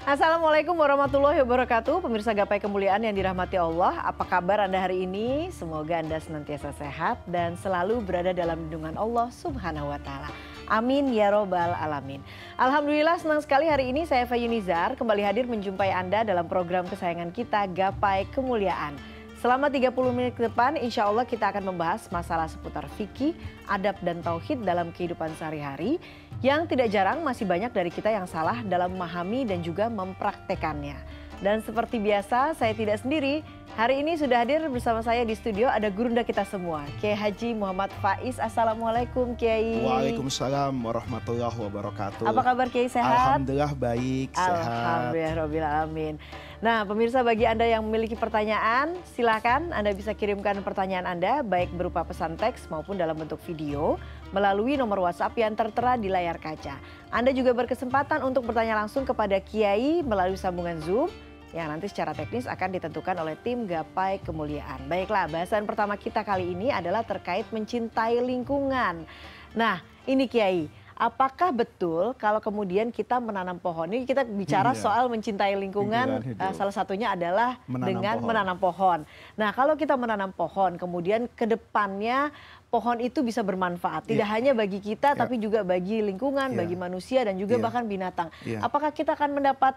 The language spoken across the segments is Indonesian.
Assalamualaikum warahmatullahi wabarakatuh. Pemirsa Gapai Kemuliaan yang dirahmati Allah, apa kabar Anda hari ini? Semoga Anda senantiasa sehat dan selalu berada dalam lindungan Allah Subhanahu wa Ta'ala. Amin ya robbal alamin. Alhamdulillah, senang sekali hari ini saya Fayunizar kembali hadir menjumpai Anda dalam program kesayangan kita, Gapai Kemuliaan. Selama 30 menit ke depan insya Allah kita akan membahas masalah seputar fikih, adab dan tauhid dalam kehidupan sehari-hari yang tidak jarang masih banyak dari kita yang salah dalam memahami dan juga mempraktekannya. Dan seperti biasa saya tidak sendiri. Hari ini sudah hadir bersama saya di studio ada gurunda kita semua, Kiai Haji Muhammad Faiz. Assalamualaikum Kiai. Waalaikumsalam warahmatullahi wabarakatuh. Apa kabar Kiai, sehat? Alhamdulillah baik, sehat. Alhamdulillah robbil alamin. Nah pemirsa, bagi Anda yang memiliki pertanyaan, silakan Anda bisa kirimkan pertanyaan Anda baik berupa pesan teks maupun dalam bentuk video melalui nomor WhatsApp yang tertera di layar kaca. Anda juga berkesempatan untuk bertanya langsung kepada Kiai melalui sambungan Zoom yang nanti secara teknis akan ditentukan oleh tim Gapai Kemuliaan. Baiklah, bahasan pertama kita kali ini adalah terkait mencintai lingkungan. Nah, ini Kiai, apakah betul kalau kemudian kita menanam pohon? Ini kita bicara soal mencintai lingkungan, salah satunya adalah dengan menanam pohon. Nah, kalau kita menanam pohon, kemudian ke depannya pohon itu bisa bermanfaat, tidak hanya bagi kita, tapi juga bagi lingkungan, bagi manusia dan juga bahkan binatang. Apakah kita akan mendapat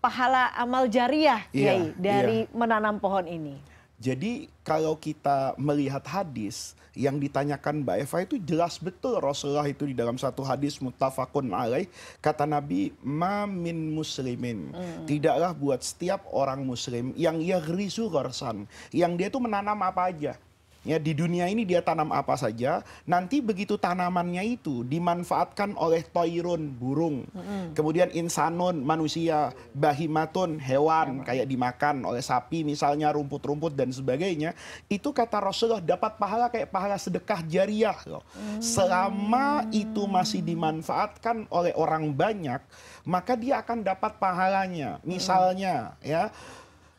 pahala amal jariah Kiai dari menanam pohon ini? Jadi kalau kita melihat hadis yang ditanyakan Mbak Eva itu jelas betul Rasulullah itu di dalam satu hadis muttafaqun alaih, kata Nabi, ma min muslimin, tidaklah buat setiap orang muslim yang yagrizu gharsan, yang dia tuh menanam apa aja. Ya, di dunia ini dia tanam apa saja, nanti begitu tanamannya itu dimanfaatkan oleh toirun, burung, kemudian insanun, manusia, bahimatun, hewan, kayak dimakan oleh sapi misalnya, rumput-rumput dan sebagainya, itu kata Rasulullah dapat pahala kayak pahala sedekah jariah loh. Selama itu masih dimanfaatkan oleh orang banyak, maka dia akan dapat pahalanya. Misalnya ya,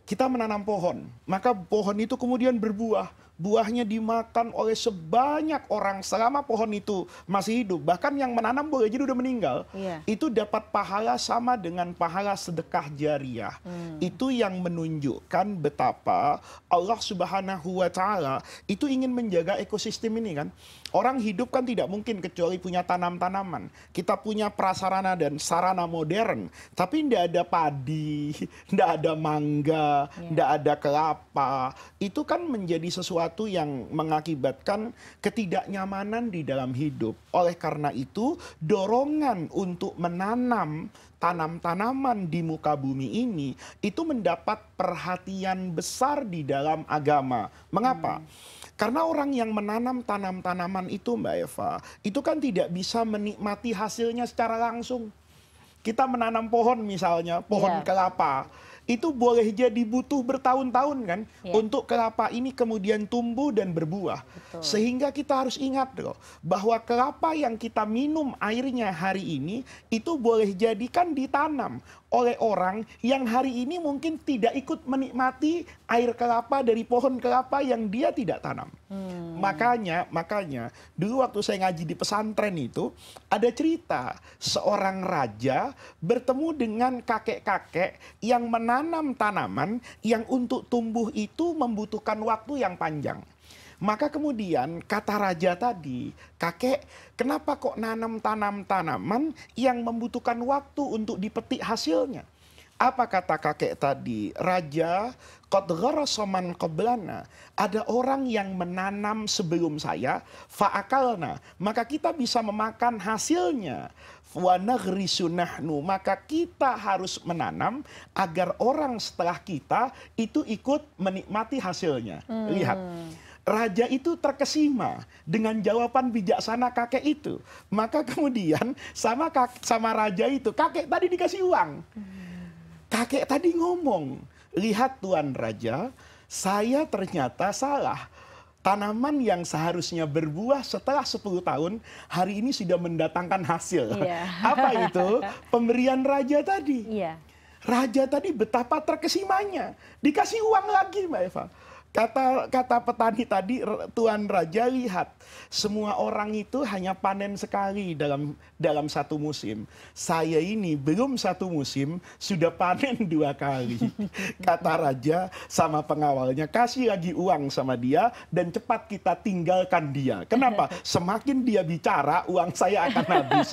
kita menanam pohon, maka pohon itu kemudian berbuah. Buahnya dimakan oleh sebanyak orang selama pohon itu masih hidup. Bahkan yang menanam boleh jadi udah meninggal. Itu dapat pahala sama dengan pahala sedekah jariah. Itu yang menunjukkan betapa Allah Subhanahu wa Ta'ala itu ingin menjaga ekosistem ini kan. Orang hidup kan tidak mungkin kecuali punya tanam-tanaman. Kita punya prasarana dan sarana modern, tapi tidak ada padi, tidak ada mangga, tidak ada kelapa. Itu kan menjadi sesuatu yang mengakibatkan ketidaknyamanan di dalam hidup. Oleh karena itu, dorongan untuk menanam tanam-tanaman di muka bumi ini itu mendapat perhatian besar di dalam agama. Mengapa? Karena orang yang menanam tanam-tanaman itu Mbak Eva, itu kan tidak bisa menikmati hasilnya secara langsung. Kita menanam pohon misalnya, pohon kelapa. Itu boleh jadi butuh bertahun-tahun kan untuk kelapa ini kemudian tumbuh dan berbuah. Sehingga kita harus ingat loh bahwa kelapa yang kita minum airnya hari ini itu boleh jadikan ditanam oleh orang yang hari ini mungkin tidak ikut menikmati air kelapa dari pohon kelapa yang dia tidak tanam. Makanya dulu waktu saya ngaji di pesantren itu ada cerita seorang raja bertemu dengan kakek-kakek yang menanam tanaman yang untuk tumbuh itu membutuhkan waktu yang panjang. Maka kemudian kata raja tadi, kakek, kenapa kok nanam tanaman yang membutuhkan waktu untuk dipetik hasilnya? Apa kata kakek tadi? Raja, qad gharasa man qablana, ada orang yang menanam sebelum saya, fa'akalna, maka kita bisa memakan hasilnya. Wa naghrisu nahnu, maka kita harus menanam agar orang setelah kita itu ikut menikmati hasilnya. Lihat, raja itu terkesima dengan jawaban bijaksana kakek itu. Maka kemudian sama raja itu, kakek tadi dikasih uang. Kakek tadi ngomong, lihat Tuan Raja, saya ternyata salah. Tanaman yang seharusnya berbuah setelah 10 tahun, hari ini sudah mendatangkan hasil. Apa itu? Pemberian raja tadi. Raja tadi betapa terkesimanya. Dikasih uang lagi Mbak Eva. Kata petani tadi, Tuan Raja lihat, semua orang itu hanya panen sekali dalam satu musim. Saya ini belum satu musim, sudah panen 2 kali. Kata Raja sama pengawalnya, kasih lagi uang sama dia dan cepat kita tinggalkan dia. Kenapa? Semakin dia bicara, uang saya akan habis.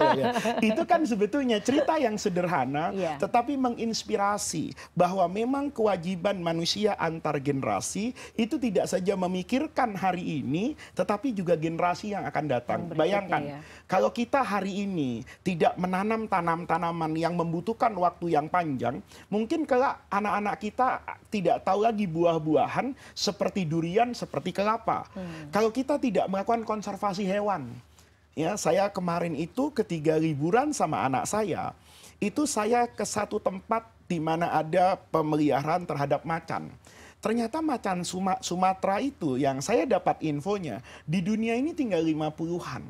Itu kan sebetulnya cerita yang sederhana, tetapi menginspirasi bahwa memang kewajiban manusia antar generasi itu tidak saja memikirkan hari ini, tetapi juga generasi yang akan datang. Bayangkan, kalau kita hari ini tidak menanam tanaman-tanaman yang membutuhkan waktu yang panjang, mungkin kelak anak-anak kita tidak tahu lagi buah-buahan seperti durian, seperti kelapa. Kalau kita tidak melakukan konservasi hewan. Ya, saya kemarin itu ketika liburan sama anak saya, itu saya ke satu tempat di mana ada pemeliharaan terhadap macan. Ternyata macan Sumatera itu yang saya dapat infonya, di dunia ini tinggal 50-an.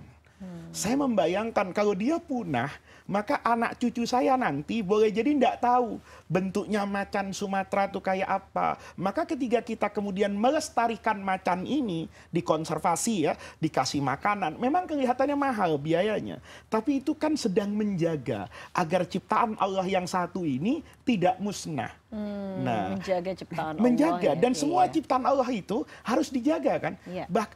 Saya membayangkan kalau dia punah, maka anak cucu saya nanti boleh jadi tidak tahu bentuknya macan Sumatera itu kayak apa. Maka ketika kita kemudian melestarikan macan ini, dikonservasi ya, dikasih makanan. Memang kelihatannya mahal biayanya. Tapi itu kan sedang menjaga agar ciptaan Allah yang satu ini tidak musnah. Menjaga ciptaan Allah. Dan semua ciptaan Allah itu harus dijaga kan.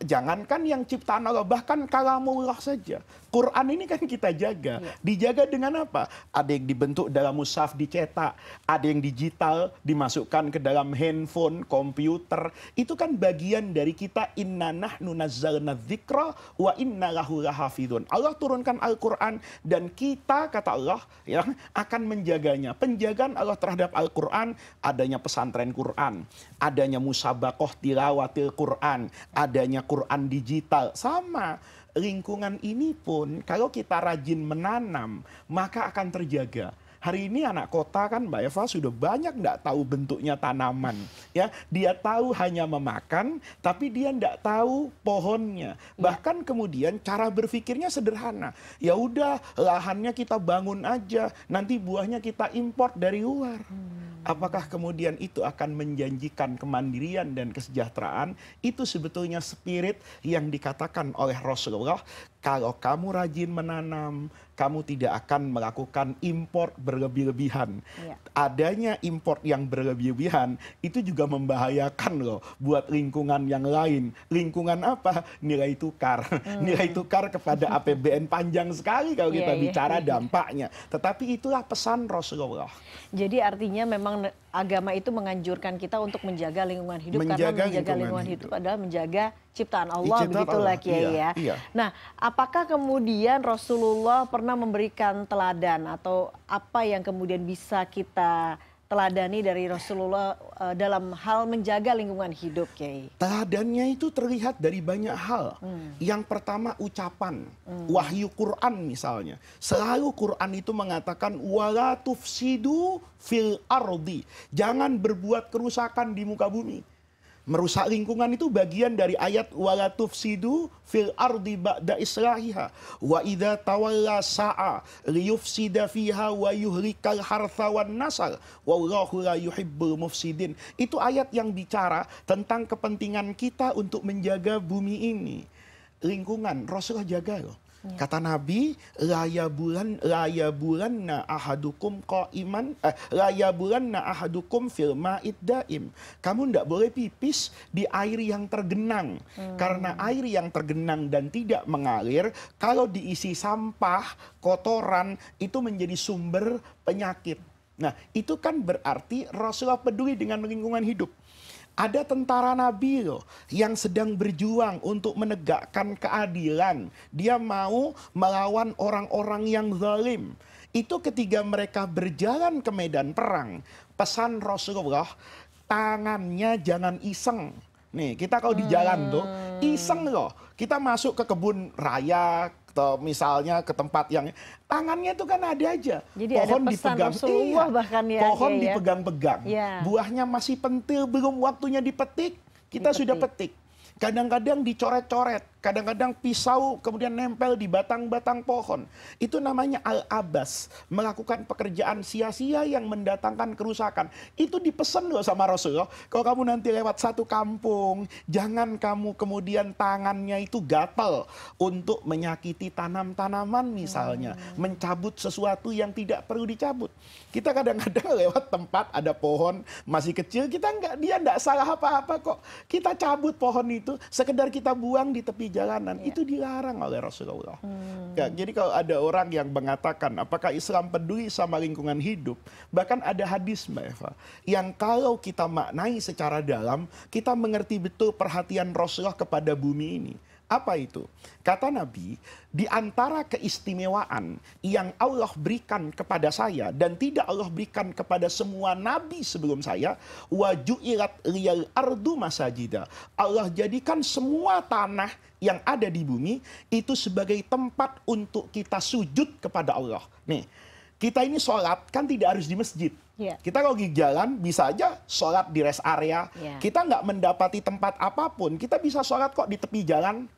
Jangankan yang ciptaan Allah, bahkan kalamullah saja. Quran ini kan kita jaga. Dijaga dengan apa? Ada yang dibentuk dalam mushaf dicetak, ada yang digital dimasukkan ke dalam handphone, komputer. Itu kan bagian dari kita, inna nahnu nazzalna dzikra wa inna lahu lahafizun. Allah turunkan Al-Qur'an dan kita, kata Allah, yang akan menjaganya. Penjagaan Allah terhadap Al-Qur'an, adanya pesantren Quran, adanya musabakoh tilawatil Quran, adanya Quran digital. Sama lingkungan ini pun kalau kita rajin menanam, maka akan terjaga. Hari ini anak kota kan Mbak Eva sudah banyak tidak tahu bentuknya tanaman. Ya, dia tahu hanya memakan, tapi dia tidak tahu pohonnya. Bahkan kemudian cara berpikirnya sederhana. Ya udah, lahannya kita bangun aja, nanti buahnya kita import dari luar. Apakah kemudian itu akan menjanjikan kemandirian dan kesejahteraan? Itu sebetulnya spirit yang dikatakan oleh Rasulullah. Kalau kamu rajin menanam, kamu tidak akan melakukan import berlebih-lebihan. Adanya import yang berlebih-lebihan itu juga membahayakan loh buat lingkungan yang lain. Lingkungan apa? Nilai tukar. Nilai tukar kepada APBN panjang sekali kalau kita bicara dampaknya. Tetapi itulah pesan Rasulullah. Jadi artinya memang agama itu menganjurkan kita untuk menjaga lingkungan hidup, karena menjaga lingkungan hidup adalah menjaga ciptaan Allah, begitulah Kiai ya. Nah, apakah kemudian Rasulullah pernah memberikan teladan, atau apa yang kemudian bisa kita teladani dari Rasulullah dalam hal menjaga lingkungan hidup, Kiai? Teladannya itu terlihat dari banyak hal. Yang pertama, ucapan. Wahyu Quran misalnya. Selalu Quran itu mengatakan, wala tufsidu fil ardi. Jangan berbuat kerusakan di muka bumi. Merusak lingkungan itu bagian dari ayat wala tufsidu fil ardi ba'da islahiha wa idza tawalla sa'a liyufsida fiha wa yuhlikal hartha wan nasal wallahu la yuhibbul mufsidin. Itu ayat yang bicara tentang kepentingan kita untuk menjaga bumi ini. Lingkungan Rasulullah jaga loh. Kata Nabi, la yabulanna ahadukum fil ma'id daim. Kamu tidak boleh pipis di air yang tergenang. Karena air yang tergenang dan tidak mengalir, kalau diisi sampah, kotoran, itu menjadi sumber penyakit. Nah, itu kan berarti Rasulullah peduli dengan lingkungan hidup. Ada tentara Nabi loh yang sedang berjuang untuk menegakkan keadilan. Dia mau melawan orang-orang yang zalim. Itu ketika mereka berjalan ke medan perang, pesan Rasulullah, tangannya jangan iseng. Nih, kita kalau di jalan tuh iseng loh. Kita masuk ke kebun raya atau misalnya ke tempat yang tangannya itu kan ada aja. Jadi pohon ada pesan dipegang, pohon dipegang-pegang. Buahnya masih pentil, belum waktunya dipetik, kita sudah petik. Kadang-kadang dicoret-coret. Kadang-kadang pisau kemudian nempel di batang-batang pohon. Itu namanya al-abas. Melakukan pekerjaan sia-sia yang mendatangkan kerusakan. Itu dipesan loh sama Rasulullah. Kalau kamu nanti lewat satu kampung, jangan kamu kemudian tangannya itu gatal untuk menyakiti tanam-tanaman misalnya. Mencabut sesuatu yang tidak perlu dicabut. Kita kadang-kadang lewat tempat ada pohon masih kecil. Dia tidak salah apa-apa kok. Kita cabut pohon itu, sekedar kita buang di tepi jalanan, itu dilarang oleh Rasulullah. Ya, jadi kalau ada orang yang mengatakan apakah Islam peduli sama lingkungan hidup, bahkan ada hadis Mbak Eva yang kalau kita maknai secara dalam, kita mengerti betul perhatian Rasulullah kepada bumi ini. Apa itu? Kata Nabi, di antara keistimewaan yang Allah berikan kepada saya dan tidak Allah berikan kepada semua nabi sebelum saya, waju'ilat liyal ardu masajida. Allah jadikan semua tanah yang ada di bumi itu sebagai tempat untuk kita sujud kepada Allah. Nih, kita ini sholat kan tidak harus di masjid. Kita kalau di jalan bisa aja sholat di rest area. Kita nggak mendapati tempat apapun, kita bisa sholat kok di tepi jalan.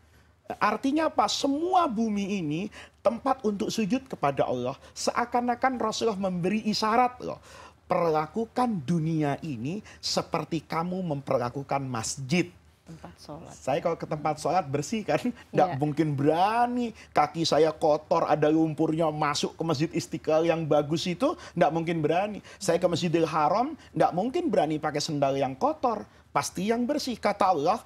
Artinya apa? Semua bumi ini tempat untuk sujud kepada Allah. Seakan-akan Rasulullah memberi isyarat loh. Perlakukan dunia ini seperti kamu memperlakukan masjid. Tempat sholat. Saya kalau ke tempat sholat bersih kan, tidak mungkin berani. Kaki saya kotor, ada lumpurnya, masuk ke Masjid Istiqlal yang bagus itu, tidak mungkin berani. Saya ke Masjidil Haram, tidak mungkin berani pakai sendal yang kotor. Pasti yang bersih. Kata Allah,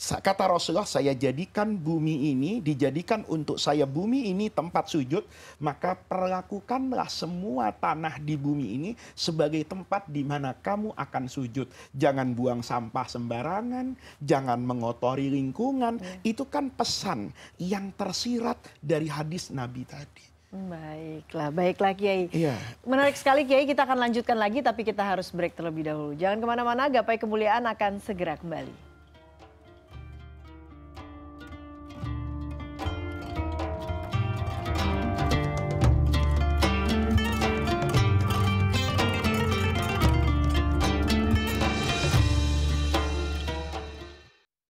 kata Rasulullah, saya jadikan bumi ini, dijadikan untuk saya bumi ini tempat sujud, maka perlakukanlah semua tanah di bumi ini sebagai tempat di mana kamu akan sujud. Jangan buang sampah sembarangan, jangan mengotori lingkungan. Itu kan pesan yang tersirat dari hadis Nabi tadi. Baiklah Kiai. Menarik sekali Kiai, kita akan lanjutkan lagi tapi kita harus break terlebih dahulu. Jangan kemana-mana, Gapai Kemuliaan akan segera kembali.